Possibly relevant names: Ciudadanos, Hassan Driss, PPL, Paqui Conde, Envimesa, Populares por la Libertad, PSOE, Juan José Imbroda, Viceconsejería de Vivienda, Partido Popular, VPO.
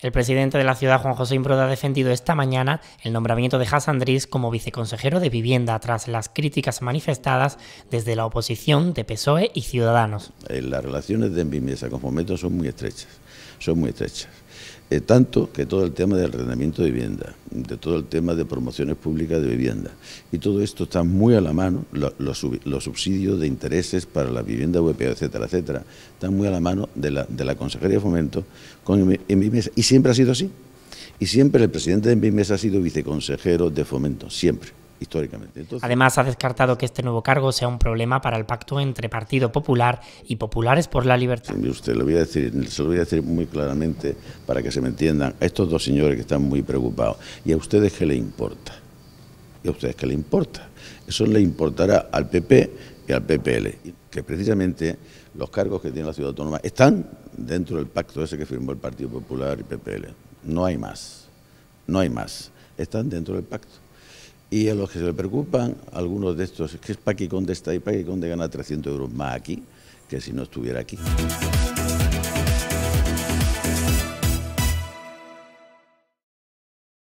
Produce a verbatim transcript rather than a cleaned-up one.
El presidente de la ciudad, Juan José Imbroda, ha defendido esta mañana el nombramiento de Hassan Driss como viceconsejero de Vivienda tras las críticas manifestadas desde la oposición de P S O E y Ciudadanos. Las relaciones de Envimesa con Fomento son muy estrechas, son muy estrechas. Eh, tanto que todo el tema del arrendamiento de vivienda, de todo el tema de promociones públicas de vivienda, y todo esto está muy a la mano, lo, lo sub, los subsidios de intereses para la vivienda V P O, etcétera, etcétera, están muy a la mano de la, de la Consejería de Fomento con Envimesa, y siempre ha sido así, y siempre el presidente de Envimesa ha sido viceconsejero de Fomento, siempre. Históricamente. Entonces, además, ha descartado que este nuevo cargo sea un problema para el pacto entre Partido Popular y Populares por la Libertad. Usted lo voy a decir, se lo voy a decir muy claramente para que se me entiendan a estos dos señores que están muy preocupados. ¿Y a ustedes qué les importa? ¿Y a ustedes qué les importa? Eso le importará al P P y al P P L, que precisamente los cargos que tiene la ciudad autónoma están dentro del pacto ese que firmó el Partido Popular y P P L. No hay más, no hay más. Están dentro del pacto. Y a los que se le preocupan, algunos de estos, es que es Paqui Conde está ahí, Paqui Conde gana trescientos euros más aquí que si no estuviera aquí.